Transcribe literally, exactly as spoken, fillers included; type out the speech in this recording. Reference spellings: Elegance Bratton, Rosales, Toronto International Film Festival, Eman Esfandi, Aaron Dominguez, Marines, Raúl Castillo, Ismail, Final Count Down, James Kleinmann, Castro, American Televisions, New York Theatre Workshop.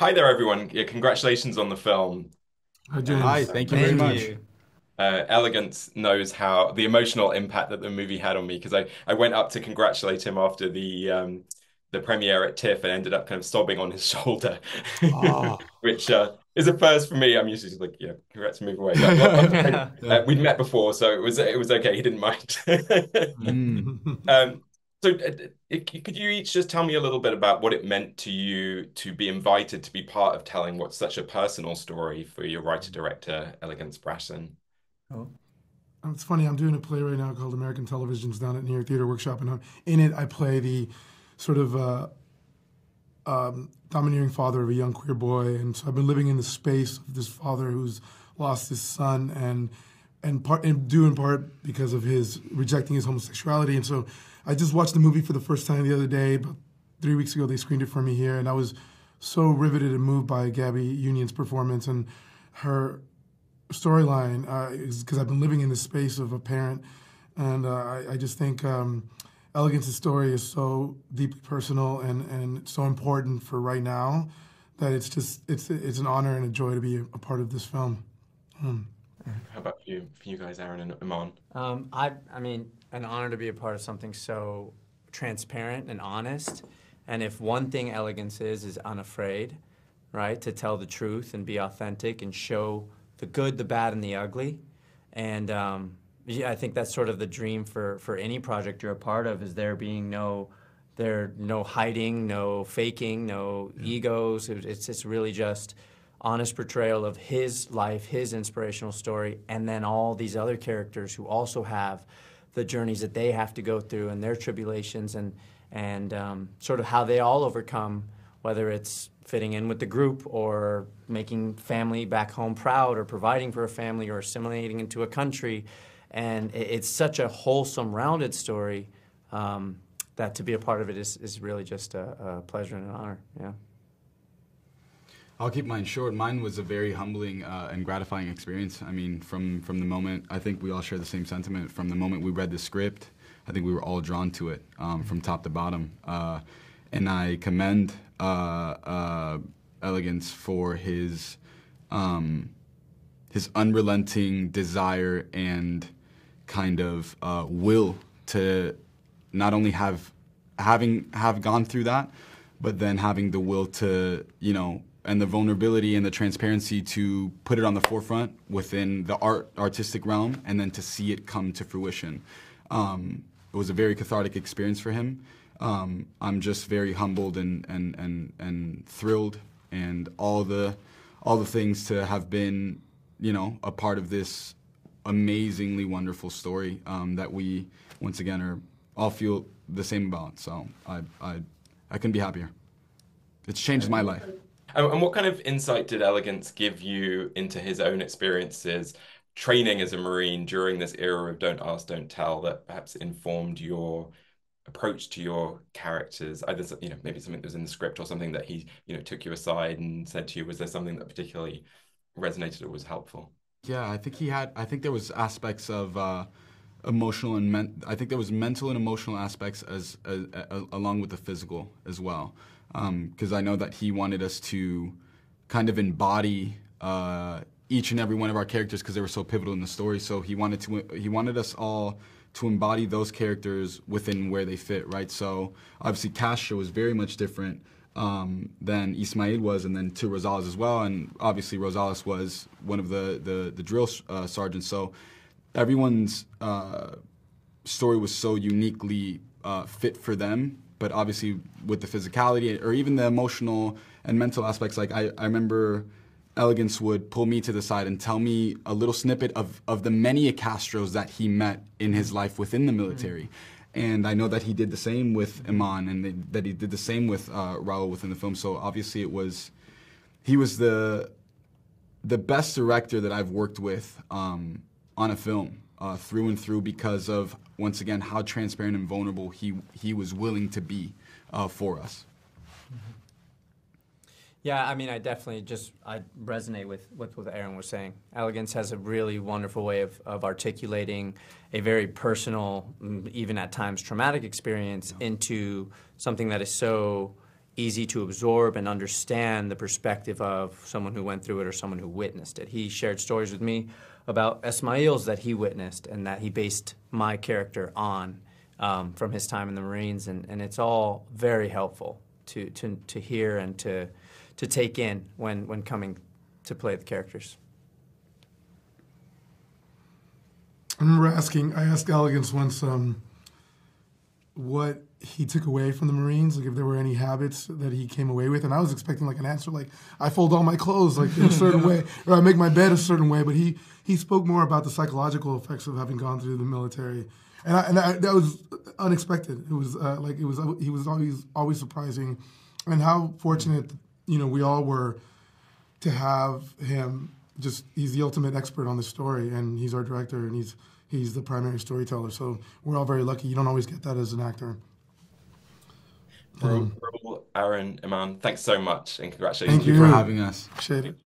Hi there, everyone. Yeah, congratulations on the film. Hi, James. Hi, thank you very much. Uh, Elegance knows how the emotional impact that the movie had on me, because I, I went up to congratulate him after the um, the premiere at TIFF and ended up kind of sobbing on his shoulder, oh. which uh, is a first for me. I'm usually just like, yeah, congrats, move away. But, well, okay. uh, we'd met before, so it was it was okay. He didn't mind. mm. um, so uh, it, could you each just tell me a little bit about what it meant to you to be invited to be part of telling what's such a personal story for your writer-director, Elegance Bratton? Oh. It's funny, I'm doing a play right now called American Televisions down at New York Theatre Workshop, and I'm, in it I play the sort of uh, um, domineering father of a young queer boy, and so I've been living in the space of this father who's lost his son, and and, part, and due in part because of his rejecting his homosexuality. And so I just watched the movie for the first time the other day, about three weeks ago they screened it for me here, and I was so riveted and moved by Gabby Union's performance and her storyline, because uh, I've been living in the space of a parent, and uh, I, I just think um, Elegance's story is so deeply personal and and so important for right now that it's just it's it's an honor and a joy to be a part of this film. Mm. How about you, for you guys, Aaron and Eman? Um, I I mean, an honor to be a part of something so transparent and honest. And if one thing Elegance is, is unafraid, right? To tell the truth and be authentic and show the good, the bad, and the ugly. And um, yeah, I think that's sort of the dream for, for any project you're a part of, is there being no, there no hiding, no faking, no yeah. egos. It, it's, it's really just honest portrayal of his life, his inspirational story, and then all these other characters who also have the journeys that they have to go through and their tribulations, and, and um, sort of how they all overcome, whether it's fitting in with the group or making family back home proud or providing for a family or assimilating into a country. And it's such a wholesome, rounded story um, that to be a part of it is, is really just a, a pleasure and an honor, yeah. I'll keep mine short. Mine was a very humbling uh, and gratifying experience. I mean, from, from the moment, I think we all share the same sentiment, from the moment we read the script, I think we were all drawn to it um, from top to bottom. Uh, and I commend Uh, uh, Elegance for his um, his unrelenting desire and kind of uh, will to not only have having have gone through that, but then having the will to, you know, and the vulnerability and the transparency to put it on the forefront within the art artistic realm, and then to see it come to fruition. Um, it was a very cathartic experience for him. Um, I'm just very humbled and, and, and, and thrilled, and all the, all the things to have been, you know, a part of this amazingly wonderful story um, that we, once again, are all feel the same about. So I, I, I couldn't be happier. It's changed my life. And what kind of insight did Elegance give you into his own experiences training as a Marine during this era of Don't Ask, Don't Tell, that perhaps informed your approach to your characters? Either, you know, maybe something that was in the script, or something that he, you know, took you aside and said to you. Was there something that particularly resonated or was helpful? Yeah, I think he had, I think there was aspects of uh, emotional and, men I think there was mental and emotional aspects as, as, as along with the physical as well. Because um, I know that he wanted us to kind of embody uh, each and every one of our characters, because they were so pivotal in the story. So he wanted to, he wanted us all to embody those characters within where they fit, right? So obviously Castro was very much different um, than Ismail was, and then to Rosales as well, and obviously Rosales was one of the, the, the drill uh, sergeants. So everyone's uh, story was so uniquely uh, fit for them, but obviously with the physicality or even the emotional and mental aspects, like I, I remember Elegance would pull me to the side and tell me a little snippet of, of the many Castros that he met in his life within the military. And I know that he did the same with Eman, and they, that he did the same with uh, Raúl within the film. So obviously it was, he was the, the best director that I've worked with um, on a film uh, through and through, because of, once again, how transparent and vulnerable he, he was willing to be uh, for us. Yeah, I mean, I definitely just, I resonate with, with what Aaron was saying. Elegance has a really wonderful way of, of articulating a very personal, even at times traumatic experience into something that is so easy to absorb and understand the perspective of someone who went through it or someone who witnessed it. He shared stories with me about Ismail's that he witnessed and that he based my character on um, from his time in the Marines, and, and it's all very helpful to, to, to hear and to, to take in when, when coming to play the characters. I remember asking, I asked Elegance once um, what he took away from the Marines, like if there were any habits that he came away with, and I was expecting like an answer like, I fold all my clothes like in a certain way, or I make my bed a certain way, but he, he spoke more about the psychological effects of having gone through the military. And, I, and I, that was unexpected. It was uh, like, it was, he was always, always surprising, and how fortunate, you know, we all were to have him. Just, he's the ultimate expert on the story, and he's our director, and he's he's the primary storyteller. So we're all very lucky. You don't always get that as an actor. Um, Raúl, Aaron, Eman, thanks so much, and congratulations. Thank you for having us. Appreciate it.